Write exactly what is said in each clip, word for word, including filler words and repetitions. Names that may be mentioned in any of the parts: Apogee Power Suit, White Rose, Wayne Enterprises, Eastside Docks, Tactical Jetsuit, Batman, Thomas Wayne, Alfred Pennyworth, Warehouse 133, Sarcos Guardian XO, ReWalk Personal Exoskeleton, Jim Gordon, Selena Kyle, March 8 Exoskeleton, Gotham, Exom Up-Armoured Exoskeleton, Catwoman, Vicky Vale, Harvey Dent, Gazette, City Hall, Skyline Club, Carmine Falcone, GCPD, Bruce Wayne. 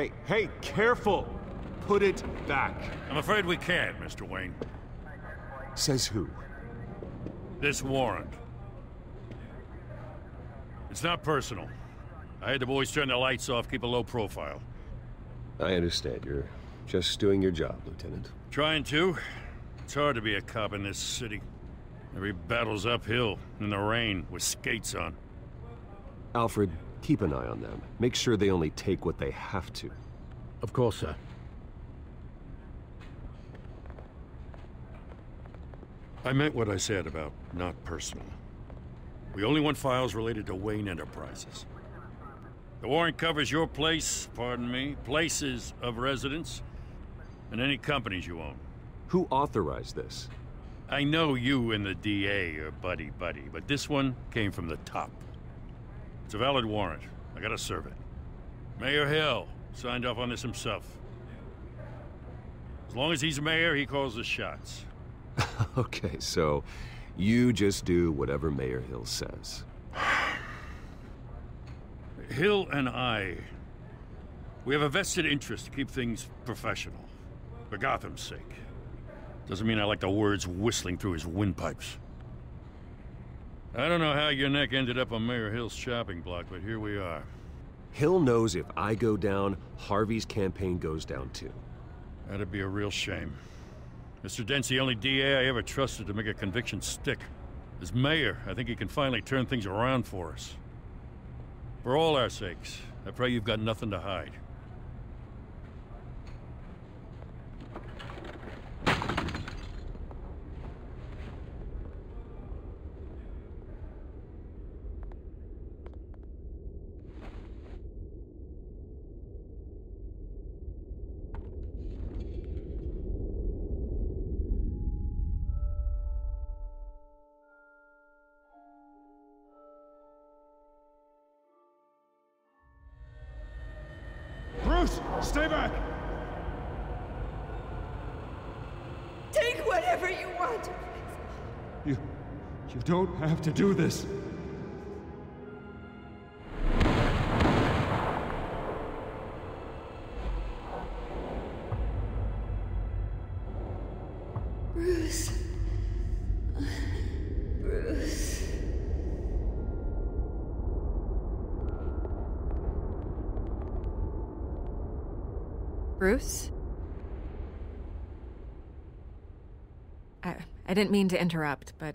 Hey, hey, careful! Put it back. I'm afraid we can't, Mister Wayne. Says who? This warrant. It's not personal. I had the boys turn the lights off, keep a low profile. I understand. You're just doing your job, Lieutenant. Trying to. It's hard to be a cop in this city. Every battle's uphill, in the rain, with skates on. Alfred, keep an eye on them. Make sure they only take what they have to. Of course, sir. I meant what I said about not personal. We only want files related to Wayne Enterprises. The warrant covers your place, pardon me, places of residence, and any companies you own. Who authorized this? I know you and the D A are buddy-buddy, but this one came from the top. It's a valid warrant. I gotta serve it. Mayor Hill signed off on this himself. As long as he's mayor, he calls the shots. Okay, so you just do whatever Mayor Hill says. Hill and I, we have a vested interest to keep things professional, for Gotham's sake. Doesn't mean I like the words whistling through his windpipes. I don't know how your neck ended up on Mayor Hill's shopping block, but here we are. Hill knows if I go down, Harvey's campaign goes down too. That'd be a real shame. Mister Dent's the only D A I ever trusted to make a conviction stick. As mayor, I think he can finally turn things around for us. For all our sakes, I pray you've got nothing to hide. Stay back! Take whatever you want! You... you don't have to do this! Bruce... Bruce... Bruce? I, I didn't mean to interrupt, but...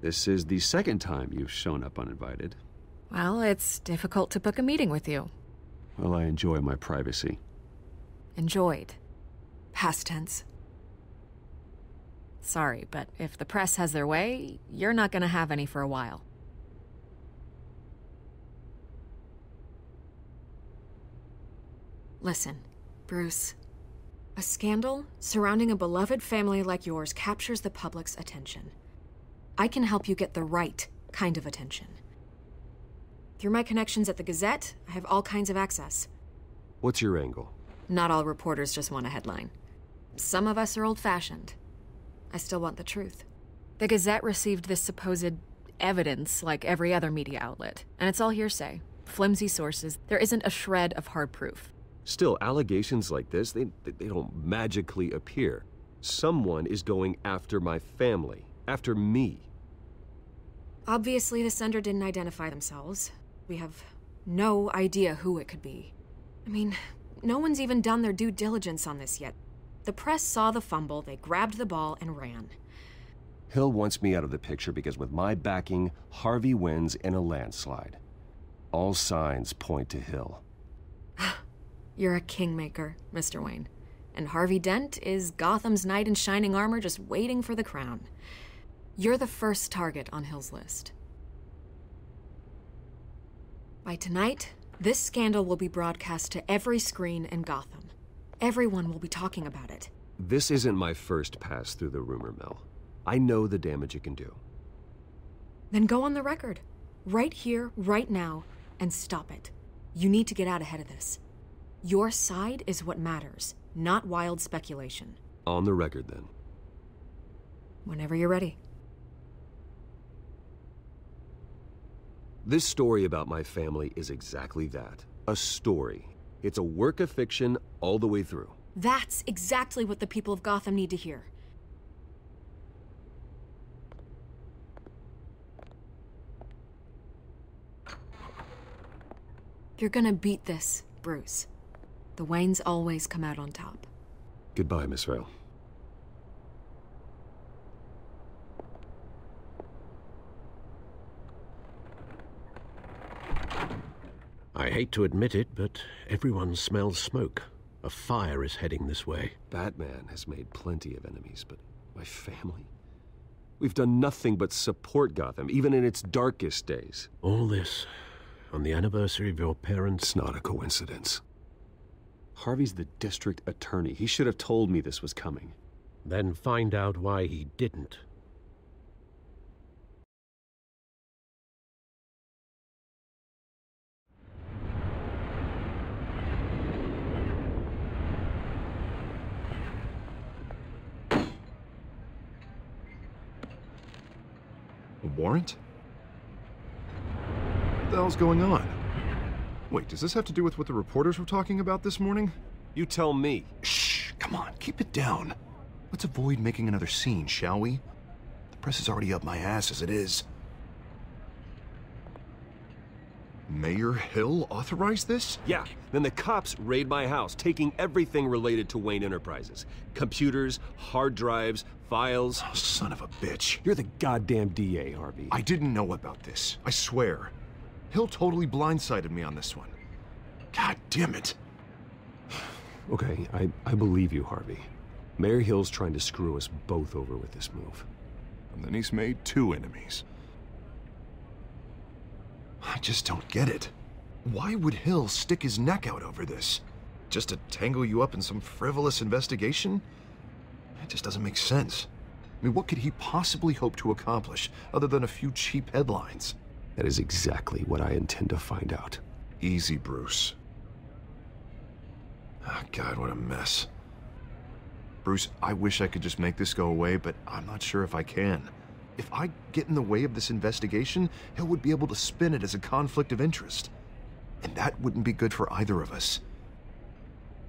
This is the second time you've shown up uninvited. Well, it's difficult to book a meeting with you. Well, I enjoy my privacy. Enjoyed. Past tense. Sorry, but if the press has their way, you're not gonna have any for a while. Listen, Bruce. A scandal surrounding a beloved family like yours captures the public's attention. I can help you get the right kind of attention. Through my connections at the Gazette, I have all kinds of access. What's your angle? Not all reporters just want a headline. Some of us are old-fashioned. I still want the truth. The Gazette received this supposed evidence like every other media outlet, and it's all hearsay, flimsy sources. There isn't a shred of hard proof. Still, allegations like this, they, they don't magically appear. Someone is going after my family, after me. Obviously, the sender didn't identify themselves. We have no idea who it could be. I mean, no one's even done their due diligence on this yet. The press saw the fumble, they grabbed the ball and ran. Hill wants me out of the picture because with my backing, Harvey wins in a landslide. All signs point to Hill. You're a kingmaker, Mister Wayne. And Harvey Dent is Gotham's knight in shining armor just waiting for the crown. You're the first target on Hill's list. By tonight, this scandal will be broadcast to every screen in Gotham. Everyone will be talking about it. This isn't my first pass through the rumor mill. I know the damage it can do. Then go on the record. Right here, right now, and stop it. You need to get out ahead of this. Your side is what matters, not wild speculation. On the record, then. Whenever you're ready. This story about my family is exactly that. A story. It's a work of fiction all the way through. That's exactly what the people of Gotham need to hear. You're gonna beat this, Bruce. The Waynes always come out on top. Goodbye, Miss Vale. I hate to admit it, but everyone smells smoke. A fire is heading this way. Batman has made plenty of enemies, but my family? We've done nothing but support Gotham, even in its darkest days. All this on the anniversary of your parents? It's not a coincidence. Harvey's the district attorney. He should have told me this was coming. Then find out why he didn't. Warrant? What the hell's going on? Wait, does this have to do with what the reporters were talking about this morning? You tell me. Shh, come on, keep it down. Let's avoid making another scene, shall we? The press is already up my ass as it is. Mayor Hill authorized this? Yeah, then the cops raid my house, taking everything related to Wayne Enterprises. Computers, hard drives, files. Oh, son of a bitch. You're the goddamn D A, Harvey. I didn't know about this, I swear. Hill totally blindsided me on this one. God damn it. Okay, I, I believe you, Harvey. Mayor Hill's trying to screw us both over with this move. And then he's made two enemies. I just don't get it. Why would Hill stick his neck out over this? Just to tangle you up in some frivolous investigation? That just doesn't make sense. I mean, what could he possibly hope to accomplish other than a few cheap headlines? That is exactly what I intend to find out. Easy, Bruce. Ah, God, what a mess. Bruce, I wish I could just make this go away, but I'm not sure if I can. If I get in the way of this investigation, Hill would be able to spin it as a conflict of interest. And that wouldn't be good for either of us.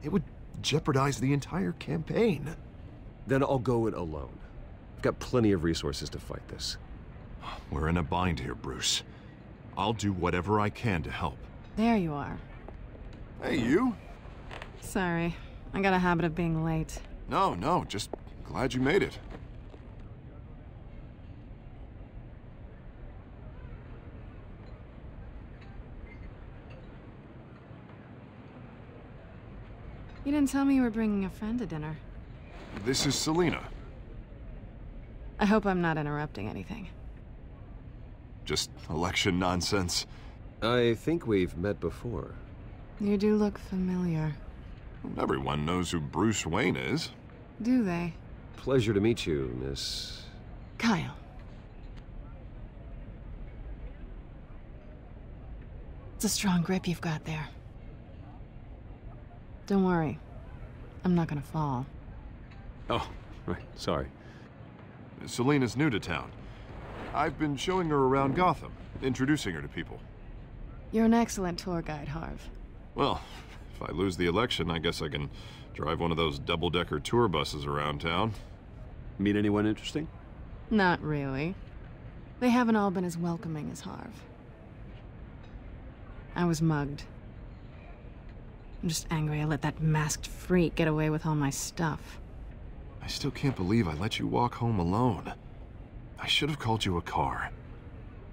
It would jeopardize the entire campaign. Then I'll go it alone. I've got plenty of resources to fight this. We're in a bind here, Bruce. I'll do whatever I can to help. There you are. Hey, you. Sorry. I got a habit of being late. No, no, just glad you made it. You didn't tell me you were bringing a friend to dinner. This is Selena. I hope I'm not interrupting anything. Just election nonsense. I think we've met before. You do look familiar. Everyone knows who Bruce Wayne is. Do they? Pleasure to meet you, Miss... Kyle. It's a strong grip you've got there. Don't worry. I'm not gonna fall. Oh, right. Sorry. Selena's new to town. I've been showing her around Gotham, introducing her to people. You're an excellent tour guide, Harv. Well, if I lose the election, I guess I can drive one of those double-decker tour buses around town. Meet anyone interesting? Not really. They haven't all been as welcoming as Harv. I was mugged. I'm just angry I let that masked freak get away with all my stuff. I still can't believe I let you walk home alone. I should have called you a car.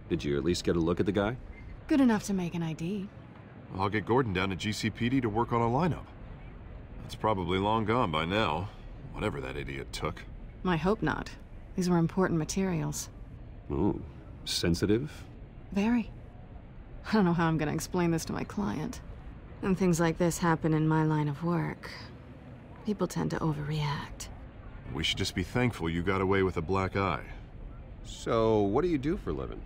Did you at least get a look at the guy? Good enough to make an I D. I'll get Gordon down to G C P D to work on a lineup. That's probably long gone by now, whatever that idiot took. I hope not. These were important materials. Ooh, sensitive? Very. I don't know how I'm gonna explain this to my client. And things like this happen in my line of work. People tend to overreact. We should just be thankful you got away with a black eye. So, what do you do for a living?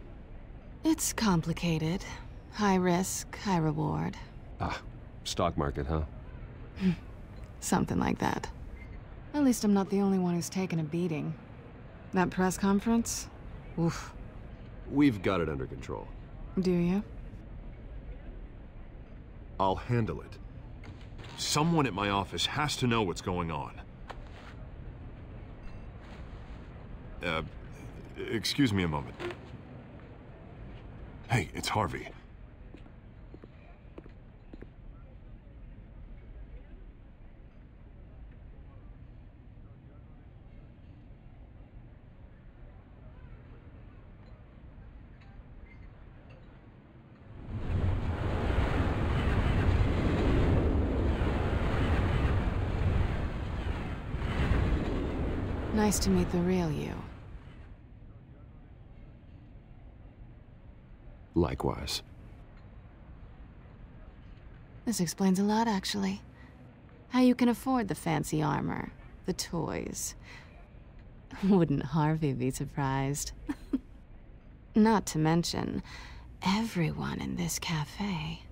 It's complicated. High risk, high reward. Ah, stock market, huh? Something like that. At least I'm not the only one who's taken a beating. That press conference? Oof. We've got it under control. Do you? I'll handle it. Someone at my office has to know what's going on. Uh, excuse me a moment. Hey, it's Harvey. Nice to meet the real you. Likewise. This explains a lot, actually. How you can afford the fancy armor, the toys. Wouldn't Harvey be surprised? Not to mention, everyone in this cafe.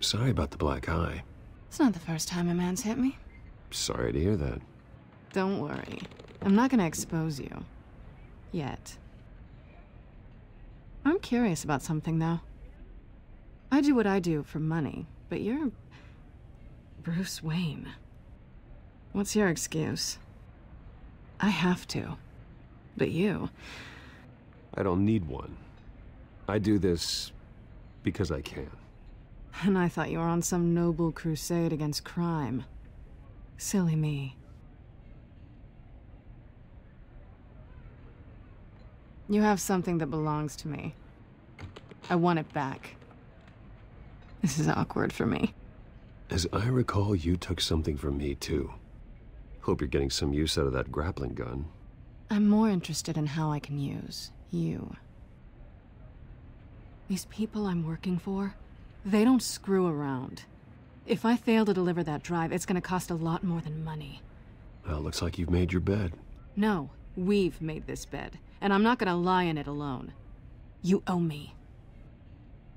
Sorry about the black eye. It's not the first time a man's hit me. Sorry to hear that. Don't worry. I'm not gonna expose you. Yet. I'm curious about something, though. I do what I do for money, but you're... Bruce Wayne. What's your excuse? I have to. But you... I don't need one. I do this... because I can. And I thought you were on some noble crusade against crime. Silly me. You have something that belongs to me. I want it back. This is awkward for me. As I recall, you took something from me, too. Hope you're getting some use out of that grappling gun. I'm more interested in how I can use you. These people I'm working for, they don't screw around. If I fail to deliver that drive, it's gonna cost a lot more than money. Well, looks like you've made your bed. No, we've made this bed. And I'm not gonna lie in it alone. You owe me.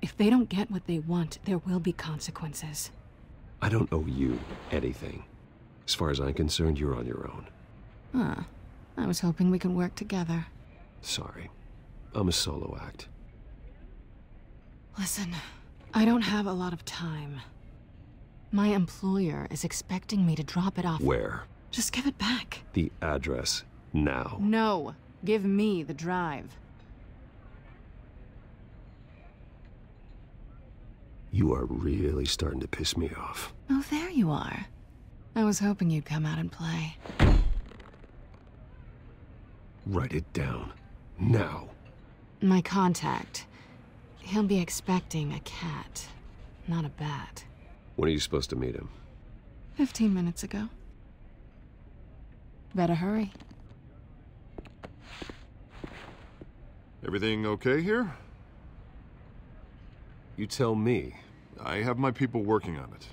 If they don't get what they want, there will be consequences. I don't owe you anything. As far as I'm concerned, you're on your own. Huh. I was hoping we could work together. Sorry. I'm a solo act. Listen, I don't have a lot of time. My employer is expecting me to drop it off. Where? Just give it back. The address, now. No. Give me the drive. You are really starting to piss me off. Oh, there you are. I was hoping you'd come out and play. Write it down. Now. My contact. He'll be expecting a cat, not a bat. When are you supposed to meet him? Fifteen minutes ago. Better hurry. Everything okay here? You tell me. I have my people working on it.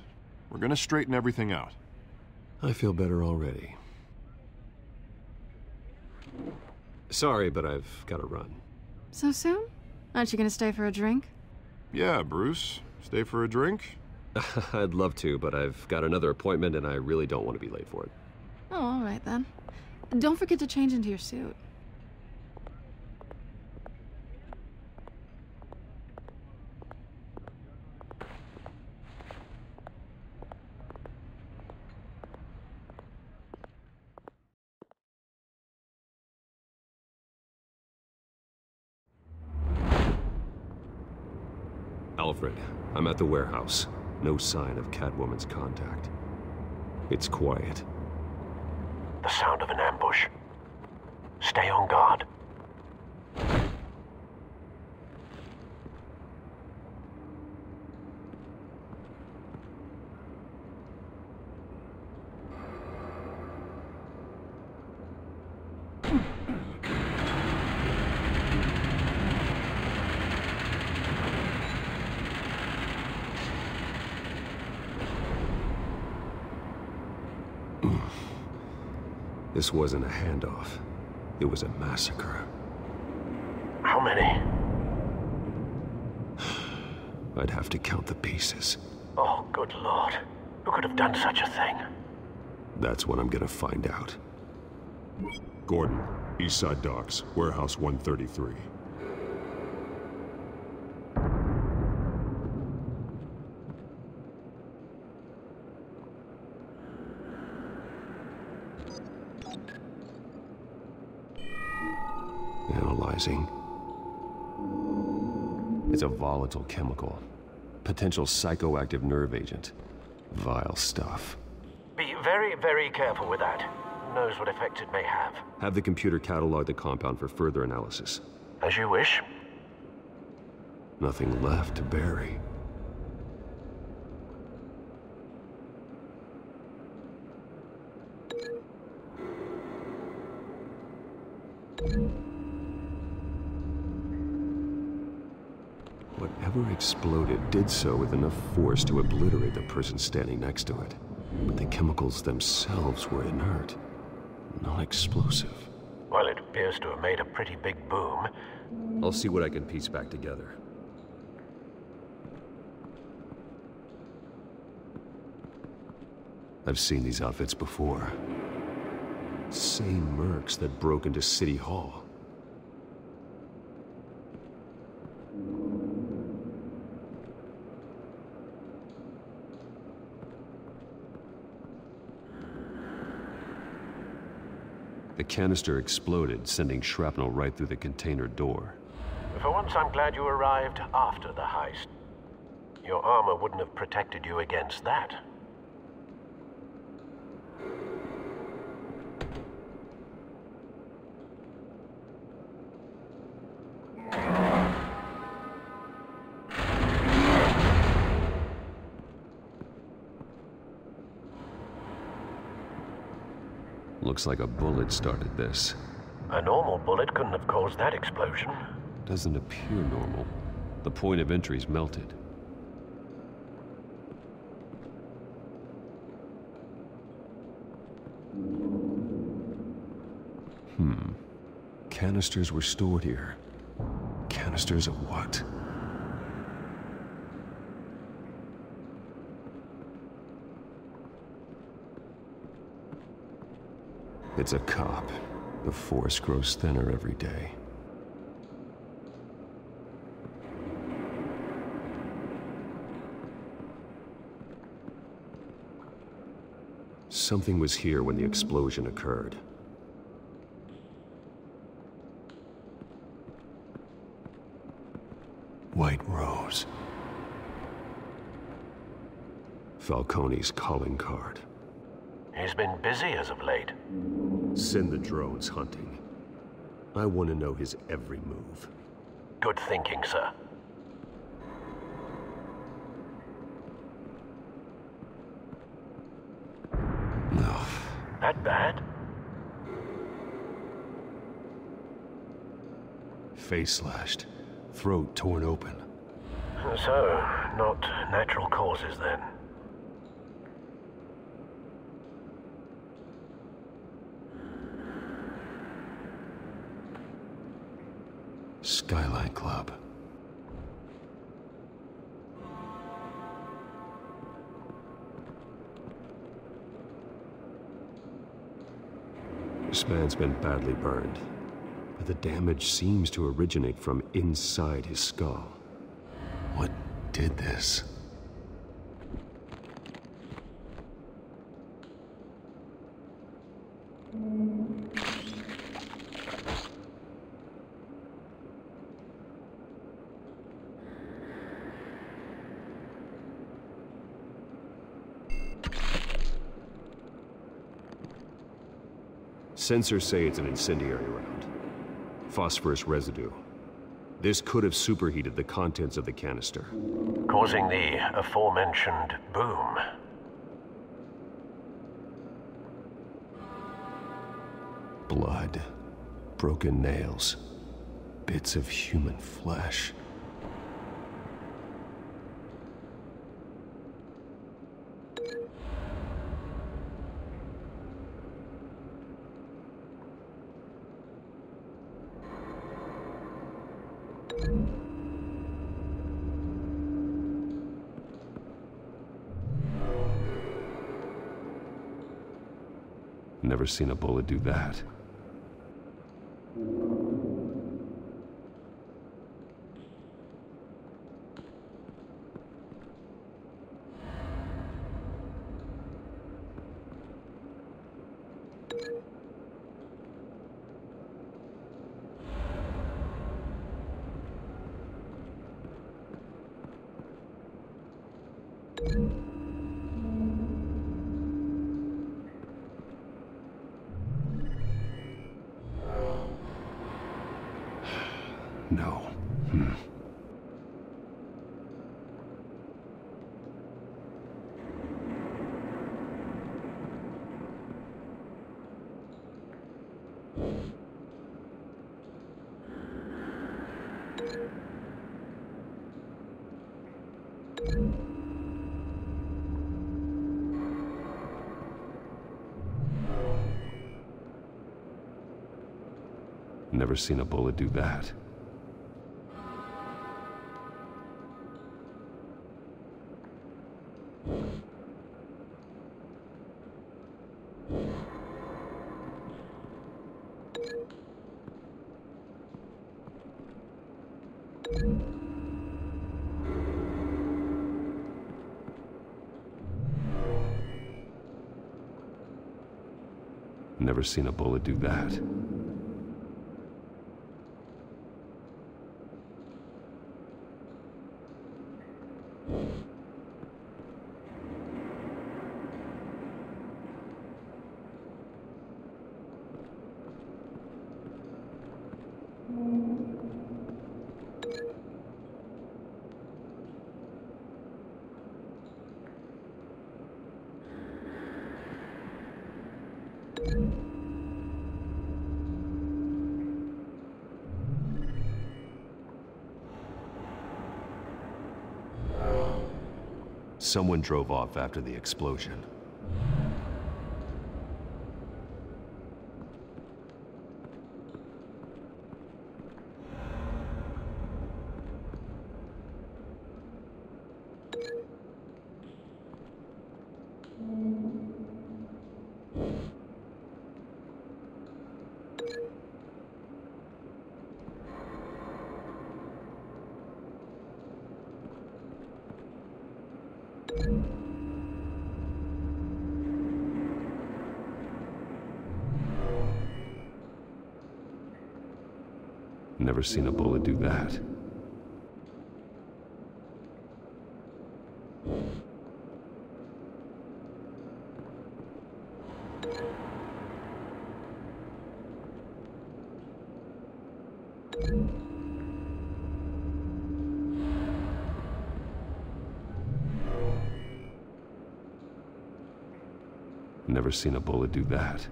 We're gonna straighten everything out. I feel better already. Sorry, but I've gotta run. So soon? Aren't you gonna stay for a drink? Yeah, Bruce. Stay for a drink? I'd love to, but I've got another appointment and I really don't want to be late for it. Oh, all right then. Don't forget to change into your suit. Alfred, I'm at the warehouse. No sign of Catwoman's contact. It's quiet. The sound of an ambush. Stay on guard. This wasn't a handoff. It was a massacre. How many? I'd have to count the pieces. Oh, good Lord. Who could have done such a thing? That's what I'm gonna find out. Gordon, Eastside Docks, Warehouse one thirty-three. vaporizing. It's a volatile chemical. Potential psychoactive nerve agent. Vile stuff. Be very, very careful with that. Who knows what effect it may have. Have the computer catalog the compound for further analysis. As you wish. Nothing left to bury. Whatever exploded did so with enough force to obliterate the person standing next to it. But the chemicals themselves were inert, not explosive. Well, it appears to have made a pretty big boom. I'll see what I can piece back together. I've seen these outfits before. Same mercs that broke into City Hall. The canister exploded, sending shrapnel right through the container door. For once, I'm glad you arrived after the heist. Your armor wouldn't have protected you against that. Looks like a bullet started this. A normal bullet couldn't have caused that explosion. Doesn't appear normal. The point of entry's melted. Hmm. Canisters were stored here. Canisters of what? It's a cop. The force grows thinner every day. Something was here when the explosion occurred. White Rose. Falcone's calling card. He's been busy as of late. Send the drones hunting. I want to know his every move. Good thinking, sir. No. That bad? Face slashed. Throat torn open. So, not natural causes then. Skyline Club. This man's been badly burned, but the damage seems to originate from inside his skull. What did this? Sensors say it's an incendiary round. Phosphorus residue. This could have superheated the contents of the canister, causing the aforementioned boom. Blood. Broken nails. Bits of human flesh. Never seen a bullet do that. No. Hmm. Never seen a bullet do that. Never seen a bullet do that. Someone drove off after the explosion. Never seen a bullet do that. Never seen a bullet do that.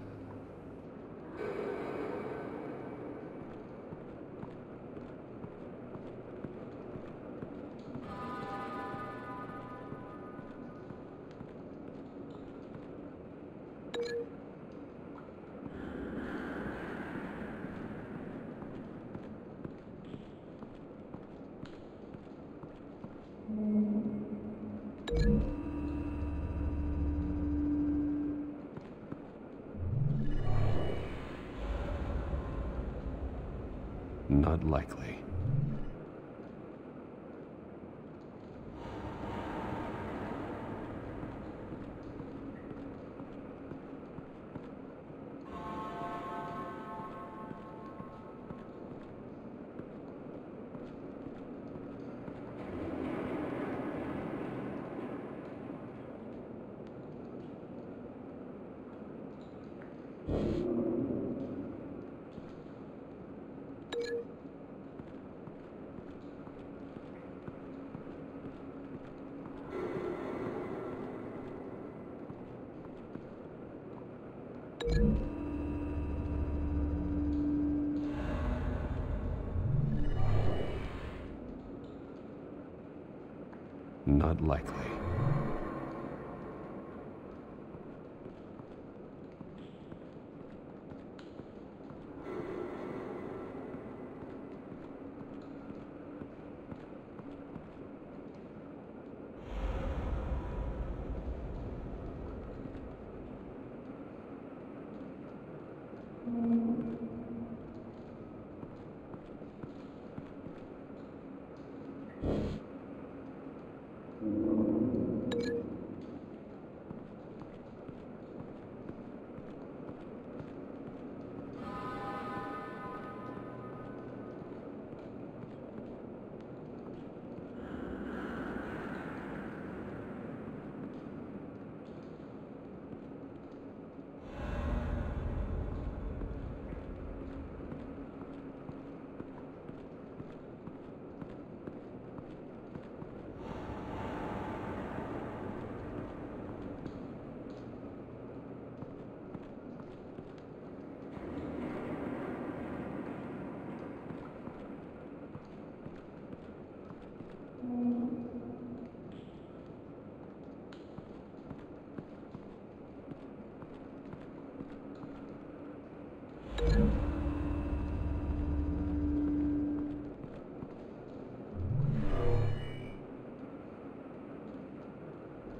Not likely. Not likely.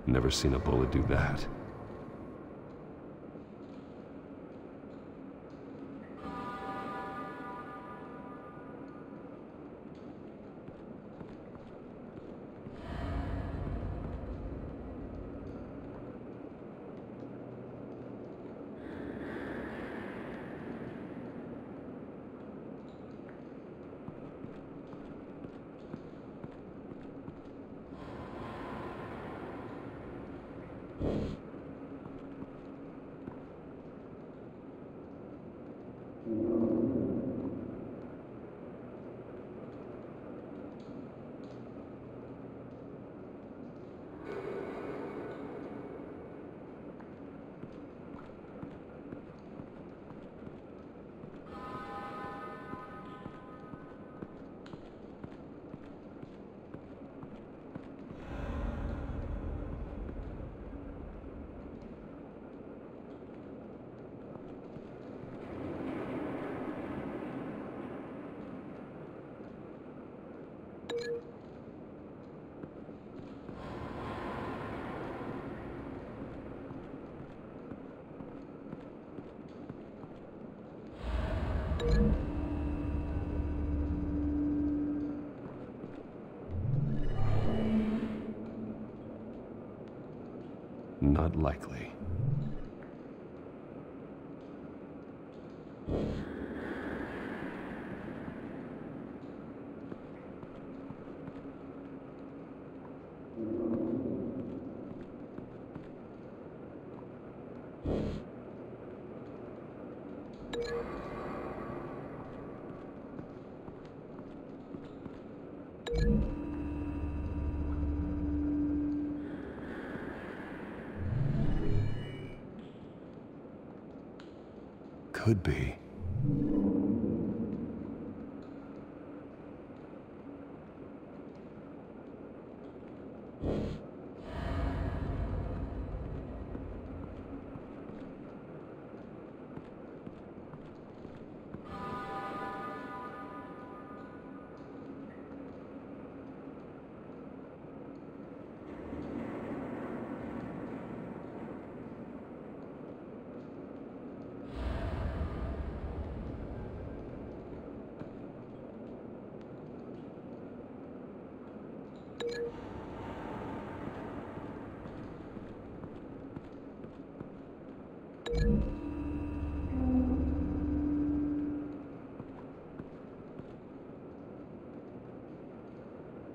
Never seen a bullet do that. Not likely. Could be.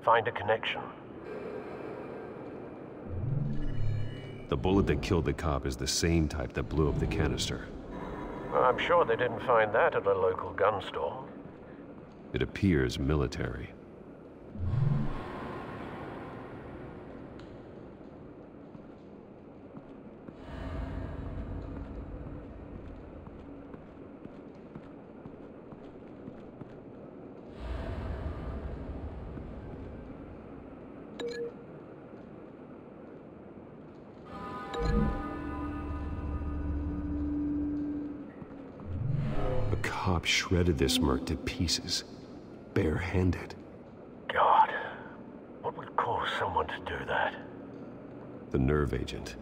Find a connection. The bullet that killed the cop is the same type that blew up the canister. I'm sure they didn't find that at a local gun store. It appears military. Shredded this merc to pieces, barehanded. God, what would cause someone to do that? The nerve agent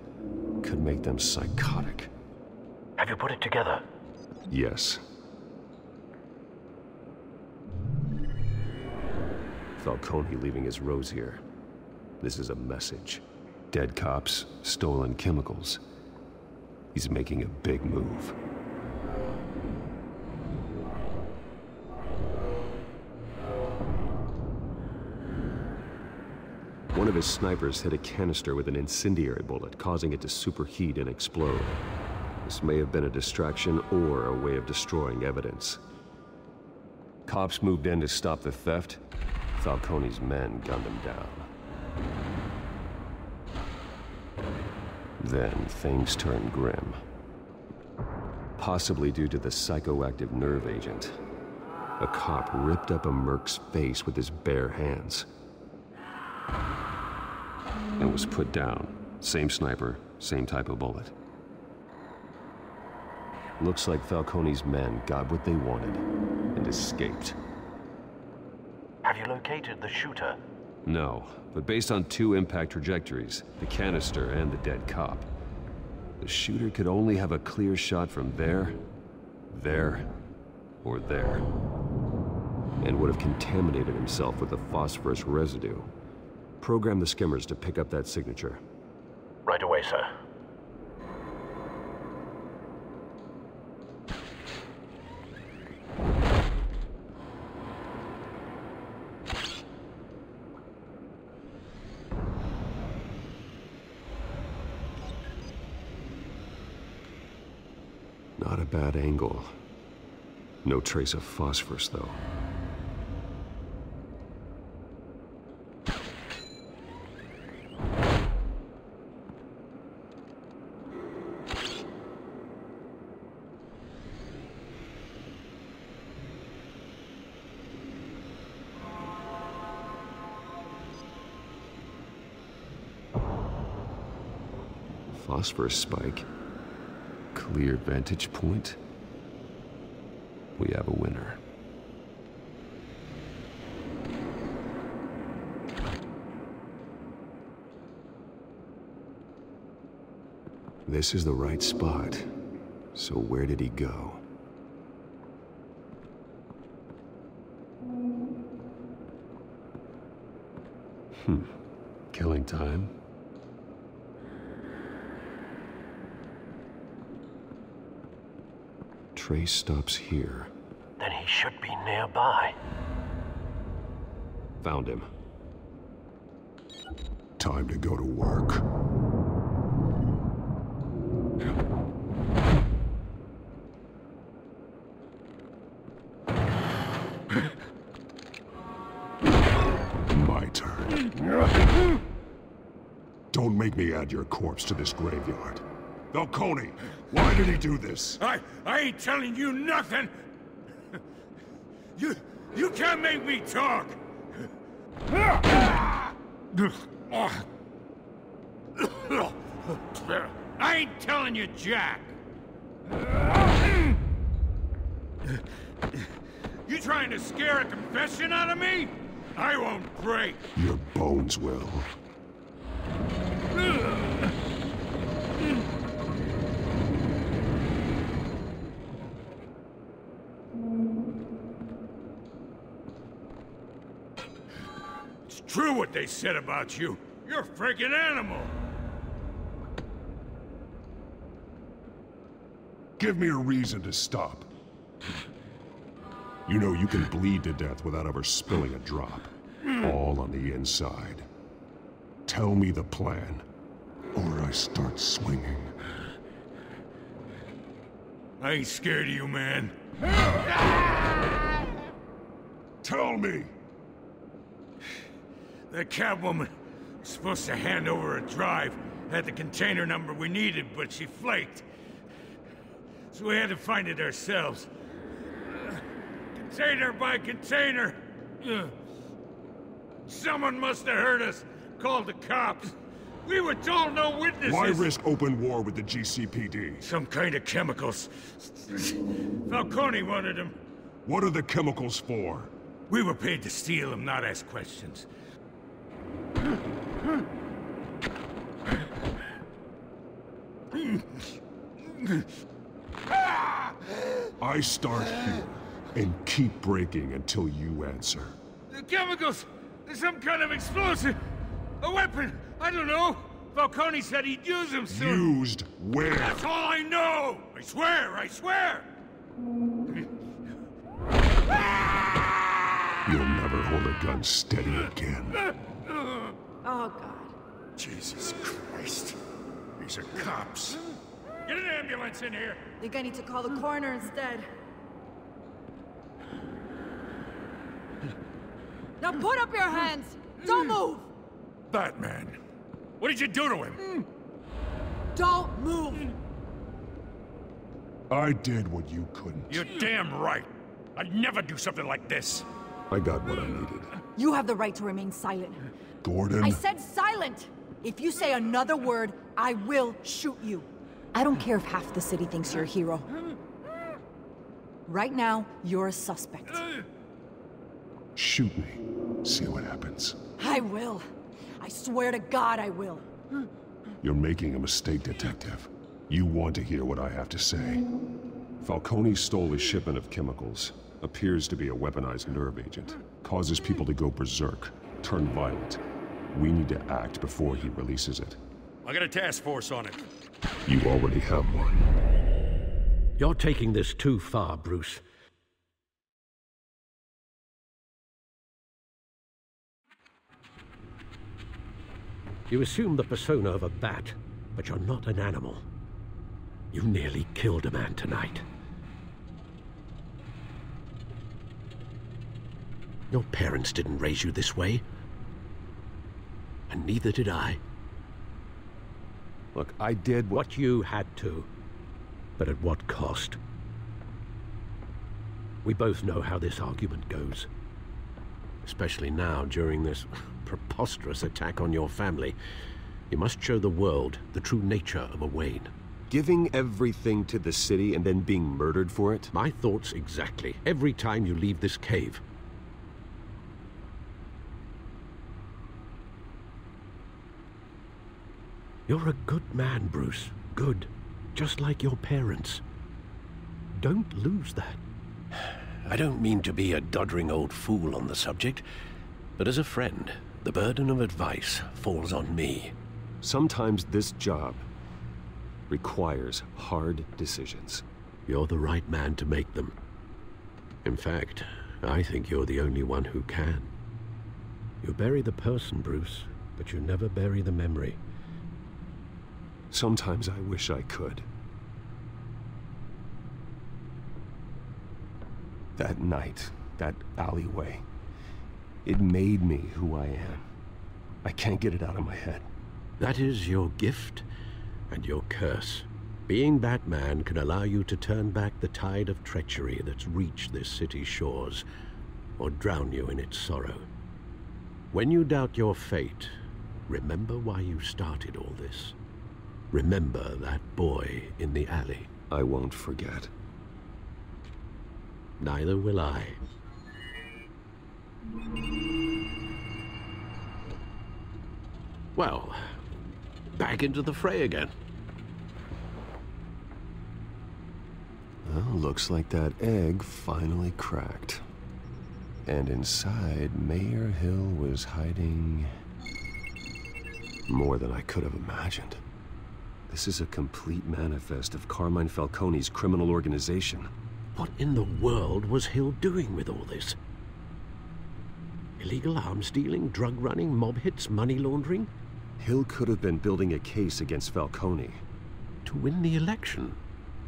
could make them psychotic. Have you put it together? Yes. Falcone leaving his rose here. This is a message. Dead cops, stolen chemicals. He's making a big move. One of his snipers hit a canister with an incendiary bullet, causing it to superheat and explode. This may have been a distraction or a way of destroying evidence. Cops moved in to stop the theft. Falcone's men gunned him down. Then things turned grim. Possibly due to the psychoactive nerve agent, a cop ripped up a merc's face with his bare hands. And was put down. Same sniper, same type of bullet. Looks like Falcone's men got what they wanted and escaped. Have you located the shooter? No, but based on two impact trajectories, the canister and the dead cop, the shooter could only have a clear shot from there, there, or there, and would have contaminated himself with the phosphorus residue. Program the skimmers to pick up that signature. Right away, sir. Not a bad angle. No trace of phosphorus, though. Phosphorus spike. Clear vantage point. We have a winner. This is the right spot. So where did he go? Hmm. Killing time. Trace stops here. Then he should be nearby. Found him. Time to go to work. My turn. Don't make me add your corpse to this graveyard. Falcone, why did he do this? I, I ain't telling you nothing! You, you can't make me talk! I ain't telling you, Jack! You trying to scare a confession out of me? I won't break! Your bones will. True what they said about you. You're a freaking animal. Give me a reason to stop. You know you can bleed to death without ever spilling a drop. All on the inside. Tell me the plan, or I start swinging. I ain't scared of you, man. Tell me! The Catwoman was supposed to hand over a drive, had the container number we needed, but she flaked. So we had to find it ourselves. Uh, container by container. Uh, someone must have heard us, called the cops. We were told no witnesses. Why risk open war with the G C P D? Some kind of chemicals. Falcone wanted them. What are the chemicals for? We were paid to steal them, not ask questions. I start here, and keep breaking until you answer. The chemicals! Some kind of explosive! A weapon! I don't know! Falcone said he'd use them soon! Used where? That's all I know! I swear! I swear! You'll never hold a gun steady again. Oh, God. Jesus Christ. These are cops. Get an ambulance in here! I think I need to call the coroner instead. Now put up your hands! Don't move! Batman! What did you do to him? Don't move! I did what you couldn't. You're damn right! I'd never do something like this! I got what I needed. You have the right to remain silent. Gordon! I said silent! If you say another word, I will shoot you. I don't care if half the city thinks you're a hero. Right now, you're a suspect. Shoot me. See what happens. I will. I swear to God I will. You're making a mistake, Detective. You want to hear what I have to say. Falcone stole a shipment of chemicals. Appears to be a weaponized nerve agent. Causes people to go berserk. Turn violent. We need to act before he releases it. I got a task force on it. You already have one. You're taking this too far, Bruce. You assume the persona of a bat, but you're not an animal. You nearly killed a man tonight. Your parents didn't raise you this way. And neither did I. Look, I did what, what you had to, but at what cost? We both know how this argument goes. Especially now, during this preposterous attack on your family. You must show the world the true nature of a Wayne. Giving everything to the city and then being murdered for it? My thoughts exactly. Every time you leave this cave. You're a good man, Bruce. Good. Just like your parents. Don't lose that. I don't mean to be a doddering old fool on the subject, but as a friend, the burden of advice falls on me. Sometimes this job requires hard decisions. You're the right man to make them. In fact, I think you're the only one who can. You bury the person, Bruce, but you never bury the memory. Sometimes I wish I could. That night, that alleyway, it made me who I am. I can't get it out of my head. That is your gift and your curse. Being Batman can allow you to turn back the tide of treachery that's reached this city's shores, or drown you in its sorrow. When you doubt your fate, remember why you started all this. Remember that boy in the alley. I won't forget. Neither will I. Well, back into the fray again. Well, looks like that egg finally cracked. And inside, Mayor Hill was hiding more than I could have imagined. This is a complete manifest of Carmine Falcone's criminal organization. What in the world was Hill doing with all this? Illegal arms dealing, drug running, mob hits, money laundering? Hill could have been building a case against Falcone. To win the election?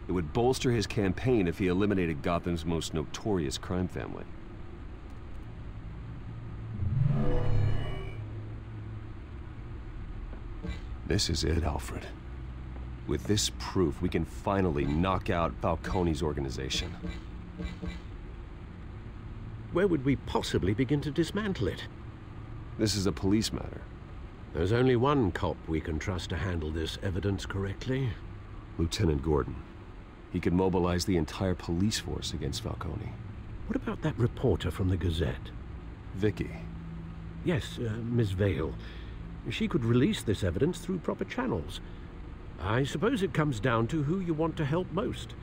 It would bolster his campaign if he eliminated Gotham's most notorious crime family. This is it, Alfred. With this proof, we can finally knock out Falcone's organization. Where would we possibly begin to dismantle it? This is a police matter. There's only one cop we can trust to handle this evidence correctly. Lieutenant Gordon. He could mobilize the entire police force against Falcone. What about that reporter from the Gazette? Vicky. Yes, uh, Miss Vale. She could release this evidence through proper channels. I suppose it comes down to who you want to help most.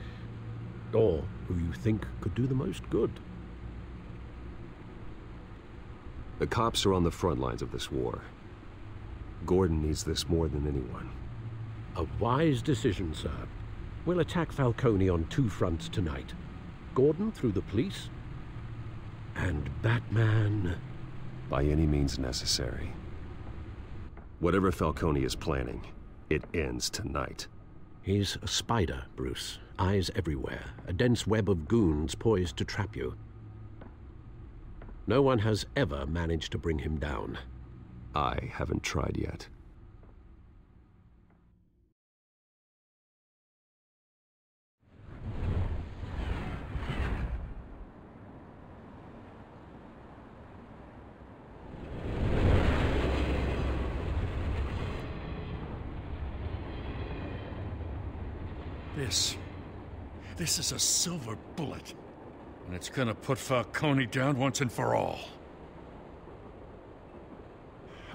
Or who you think could do the most good. The cops are on the front lines of this war. Gordon needs this more than anyone. A wise decision, sir. We'll attack Falcone on two fronts tonight. Gordon through the police, and Batman... by any means necessary. Whatever Falcone is planning, it ends tonight. He's a spider, Bruce. Eyes everywhere. A dense web of goons poised to trap you. No one has ever managed to bring him down. I haven't tried yet. This... this is a silver bullet. And it's gonna put Falcone down once and for all.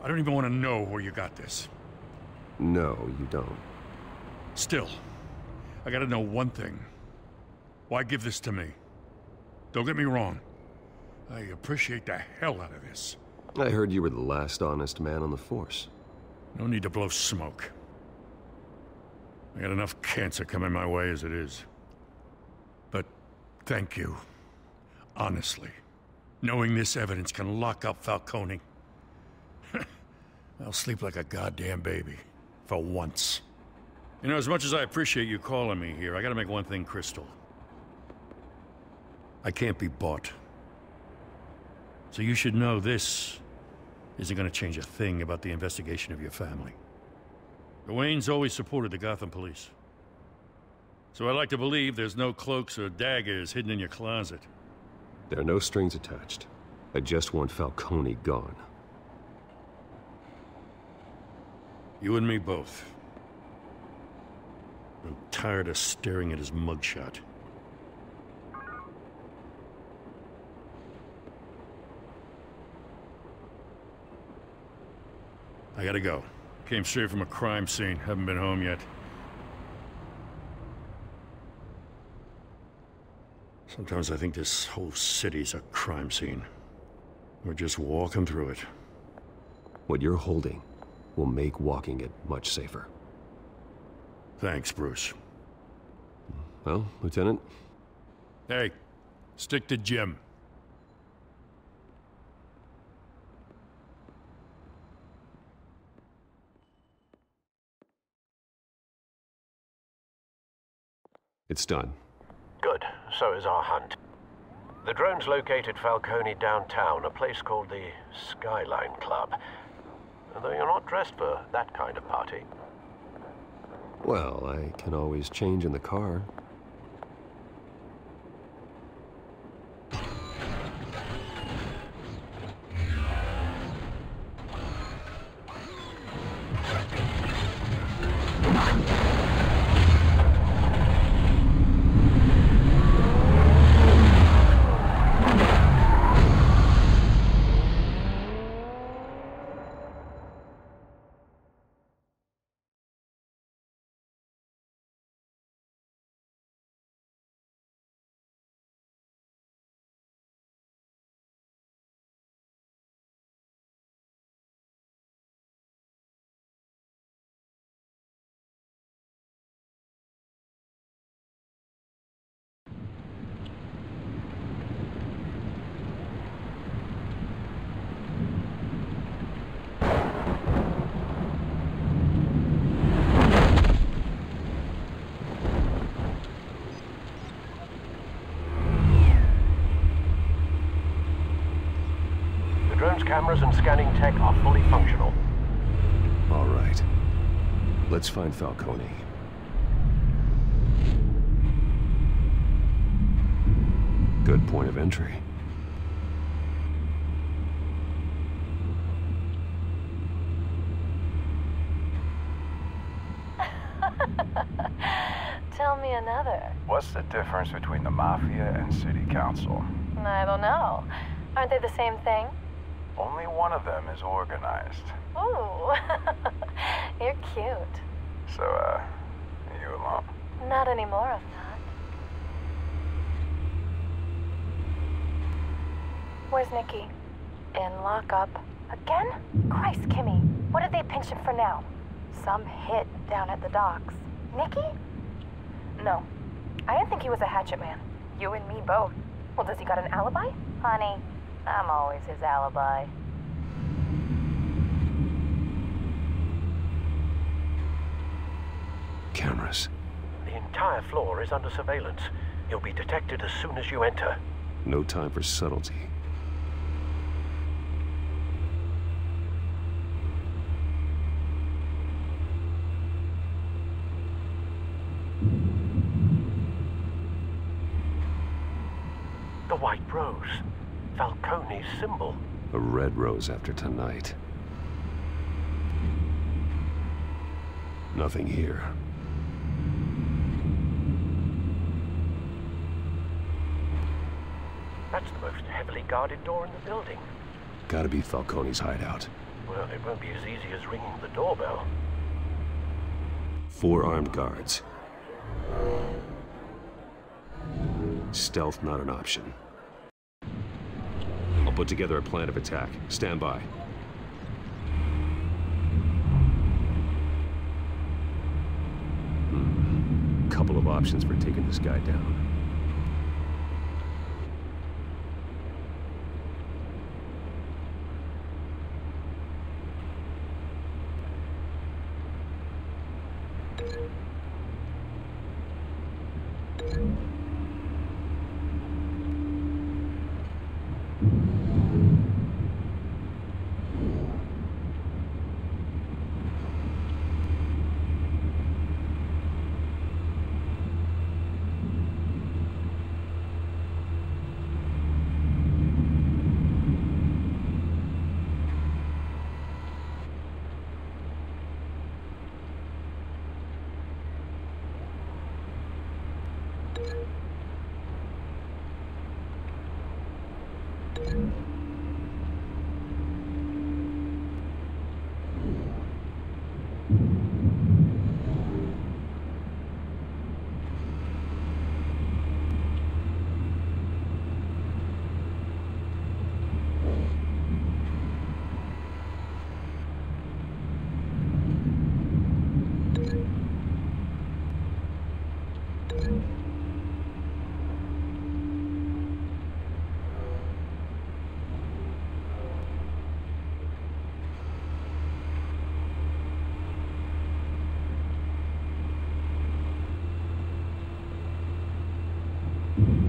I don't even want to know where you got this. No, you don't. Still, I gotta know one thing. Why give this to me? Don't get me wrong. I appreciate the hell out of this. I heard you were the last honest man on the force. No need to blow smoke. I got enough cancer coming my way as it is. But thank you. Honestly. Knowing this evidence can lock up Falcone. I'll sleep like a goddamn baby. For once. You know, as much as I appreciate you calling me here, I gotta make one thing crystal. I can't be bought. So you should know this isn't gonna change a thing about the investigation of your family. The Waynes always supported the Gotham police. So I like to believe there's no cloaks or daggers hidden in your closet. There are no strings attached. I just want Falcone gone. You and me both. I'm tired of staring at his mugshot. I gotta go. Came straight from a crime scene. Haven't been home yet. Sometimes I think this whole city's a crime scene. We're just walking through it. What you're holding will make walking it much safer. Thanks, Bruce. Well, Lieutenant? Hey, stick to Jim. It's done. Good. So is our hunt. The drones located Falcone downtown, a place called the Skyline Club. Though you're not dressed for that kind of party. Well, I can always change in the car. Cameras and scanning tech are fully functional. All right. Let's find Falcone. Good point of entry. Tell me another. What's the difference between the Mafia and City Council? I don't know. Aren't they the same thing? Only one of them is organized. Ooh, you're cute. So, uh, are you alone? Not anymore, I'm not. Where's Nikki? In lockup. Again? Christ, Kimmy, what did they pinch him for now? Some hit down at the docks. Nikki? No, I didn't think he was a hatchet man. You and me both. Well, does he got an alibi? Honey. I'm always his alibi. Cameras. The entire floor is under surveillance. You'll be detected as soon as you enter. No time for subtlety. The White Rose. Falcone's symbol. A red rose after tonight. Nothing here. That's the most heavily guarded door in the building. Gotta be Falcone's hideout. Well, it won't be as easy as ringing the doorbell. Four armed guards. Stealth not an option. I'll put together a plan of attack. Stand by. Hmm. Couple of options for taking this guy down.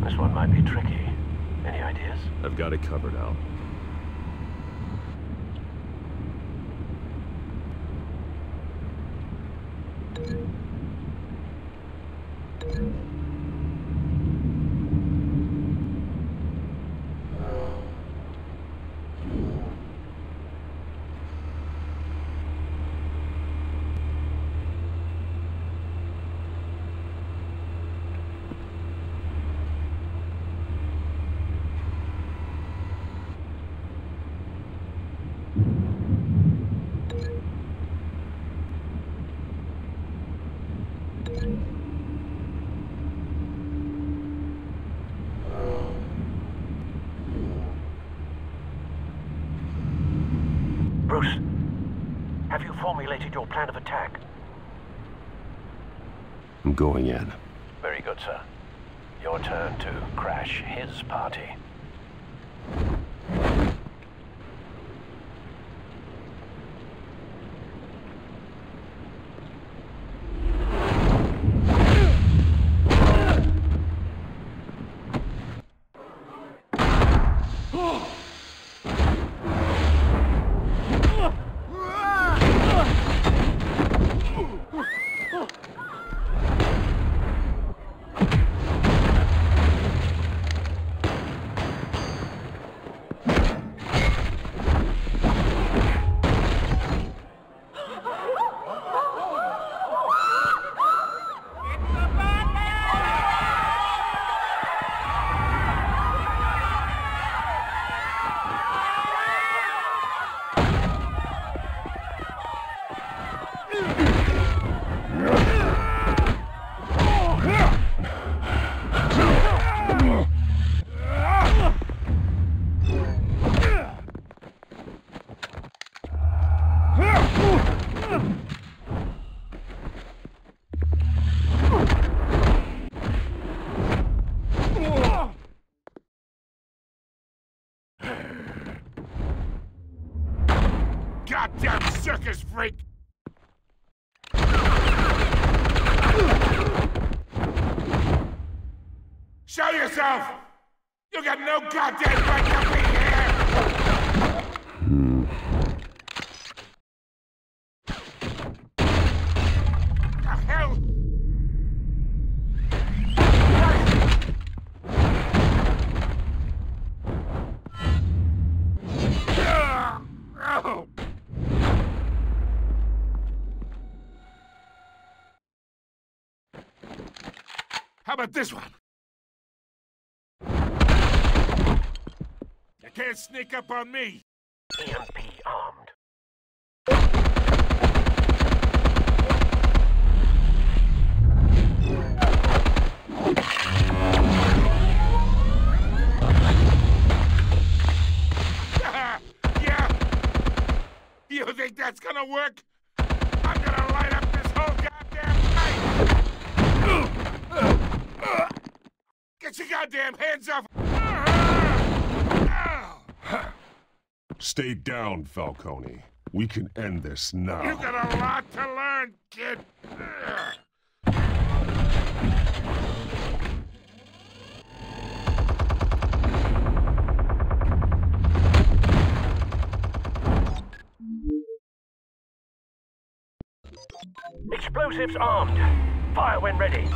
This one might be tricky. Any ideas? I've got it covered, Al. Bruce, have you formulated your plan of attack? I'm going in. Very good, sir. Your turn to crash his party. Circus freak! Show yourself! You got no goddamn right to be here! Hmm. The hell? How about this one? You can't sneak up on me. E M P armed. gonna work. I'm gonna light up this whole goddamn night. Get your goddamn hands off. Stay down, Falcone. We can end this now. You got a lot to learn, kid. Explosives armed. Fire when ready.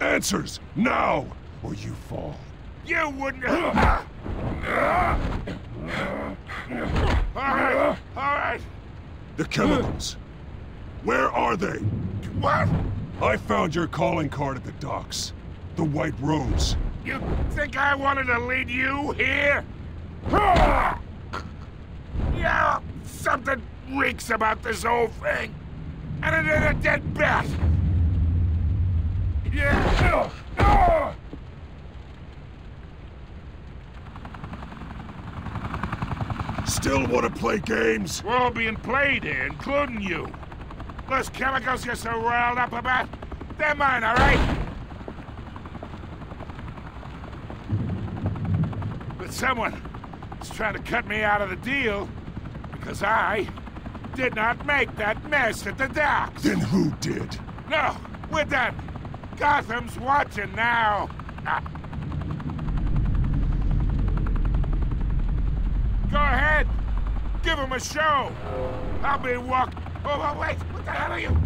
Answers now, or you fall. You wouldn't. All right, all right. The chemicals. Where are they? What? I found your calling card at the docks. The White Rose. You think I wanted to lead you here? Yeah, something reeks about this whole thing. And it ain't a dead bat. Yeah. Ah. Still want to play games? We're all being played here, including you. Those chemicals you're so riled up about, they're mine, all right? But someone is trying to cut me out of the deal because I did not make that mess at the docks. Then who did? No, we're done. Gotham's watching now. Ah. Go ahead. Give him a show. I'll be walking. Oh, wait. What the hell are you?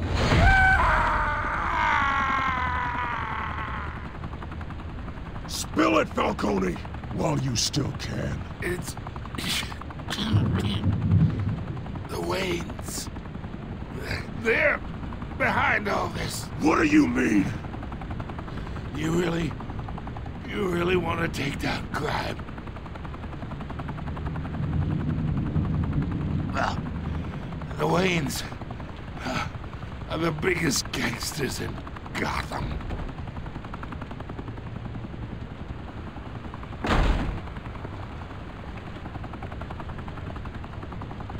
Ah! Spill it, Falcone, while you still can. It's... the Waynes. They're... behind all this. What do you mean? You really... you really want to take down crime? Well, the Waynes uh, are the biggest gangsters in Gotham.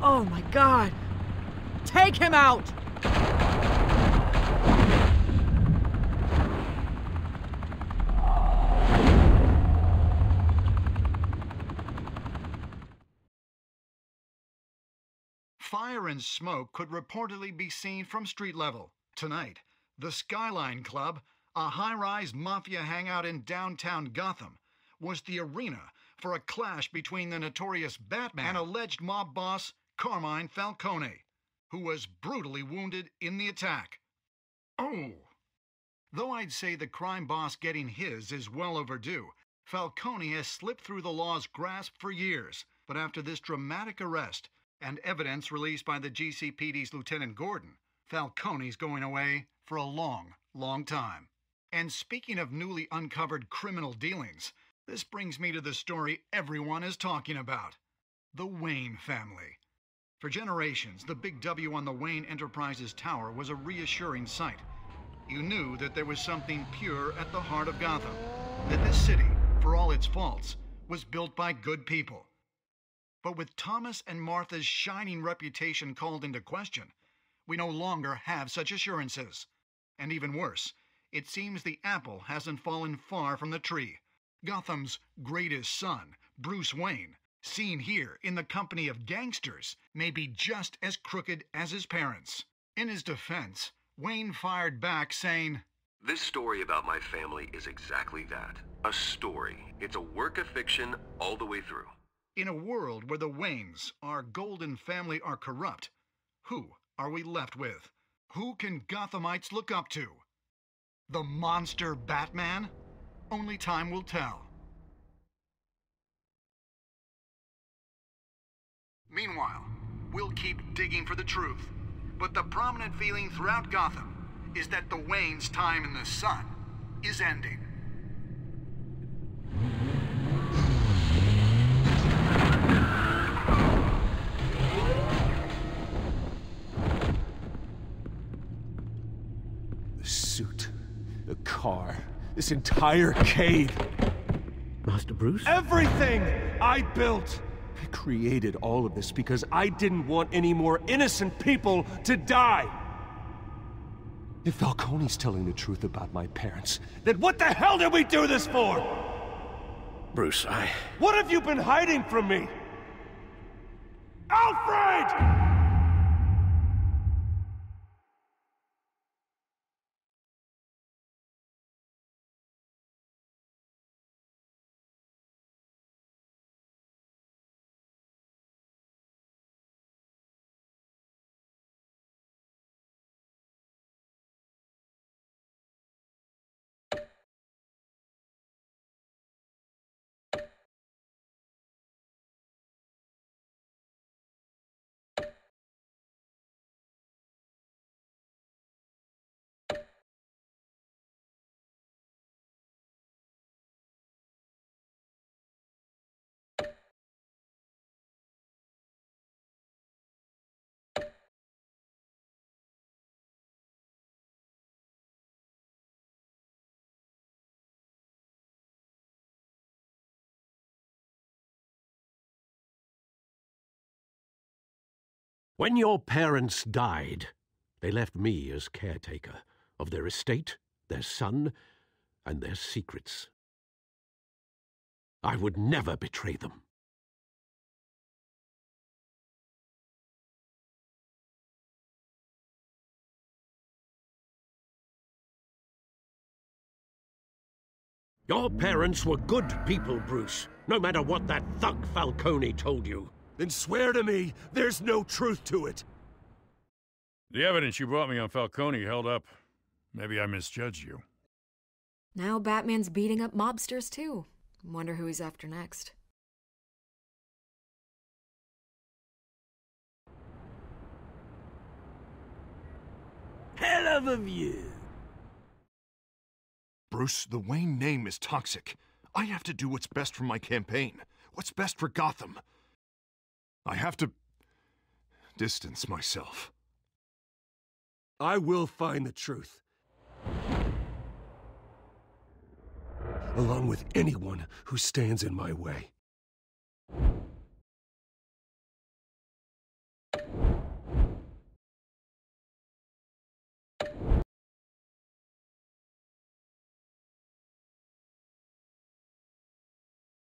Oh my God! Take him out! Fire and smoke could reportedly be seen from street level. Tonight, the Skyline Club, a high-rise mafia hangout in downtown Gotham, was the arena for a clash between the notorious Batman and alleged mob boss Carmine Falcone, who was brutally wounded in the attack. Oh! Though I'd say the crime boss getting his is well overdue, Falcone has slipped through the law's grasp for years, but after this dramatic arrest, and evidence released by the G C P D's Lieutenant Gordon, Falcone's going away for a long, long time. And speaking of newly uncovered criminal dealings, this brings me to the story everyone is talking about. The Wayne family. For generations, the big W on the Wayne Enterprises tower was a reassuring sight. You knew that there was something pure at the heart of Gotham. That this city, for all its faults, was built by good people. But with Thomas and Martha's shining reputation called into question, we no longer have such assurances. And even worse, it seems the apple hasn't fallen far from the tree. Gotham's greatest son, Bruce Wayne, seen here in the company of gangsters, may be just as crooked as his parents. In his defense, Wayne fired back, saying, "This story about my family is exactly that. A story. It's a work of fiction all the way through." In a world where the Waynes, our golden family, are corrupt, who are we left with? Who can Gothamites look up to? The monster Batman? Only time will tell. Meanwhile, we'll keep digging for the truth. but the prominent feeling throughout Gotham is that the Wayne's time in the sun is ending. The suit, the car, this entire cave. Master Bruce? Everything I built! I created all of this because I didn't want any more innocent people to die. If Falcone's telling the truth about my parents, then what the hell did we do this for? Bruce, I... What have you been hiding from me? Alfred! When your parents died, they left me as caretaker of their estate, their son, and their secrets. I would never betray them. Your parents were good people, Bruce, no matter what that thug Falcone told you. Then swear to me, there's no truth to it. The evidence you brought me on Falcone held up. Maybe I misjudged you. Now Batman's beating up mobsters too. Wonder who he's after next. Hell of a view. Bruce, the Wayne name is toxic. I have to do what's best for my campaign. What's best for Gotham. I have to distance myself. I will find the truth. Along with anyone who stands in my way.